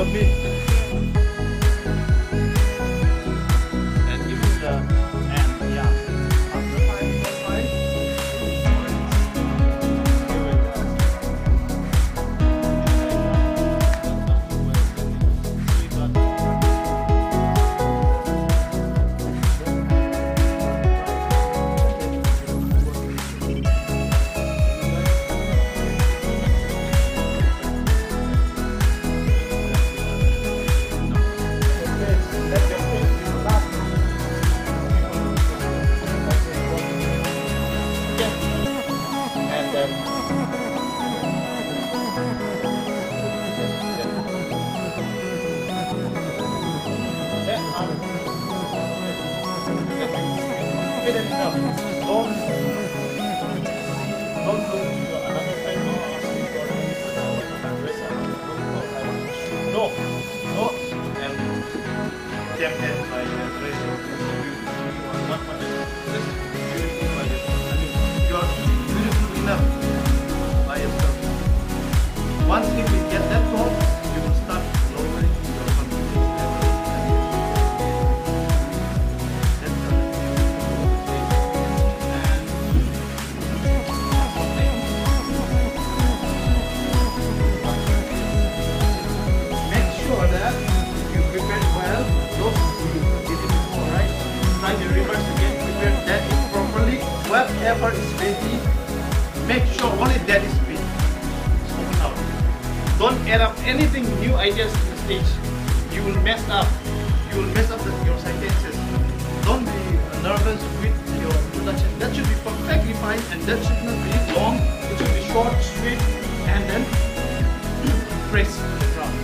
хобби. Once you get that goal, you will start lowering your confidence level. Make sure that you prepare well. Those who did it before, right? Try the reverse again. Prepare that properly. Whatever is ready, make sure only that is ready. Don't add up anything, new ideas to the stage. You will mess up. You will mess up your sentences. Don't be nervous with your production. That should be perfectly fine, and that should not be long. It should be short, sweet, and then press the ground.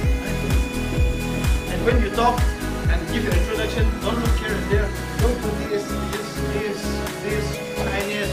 And when you talk and give your introduction, don't look here and there. Don't do this, this, this, this, Chinese,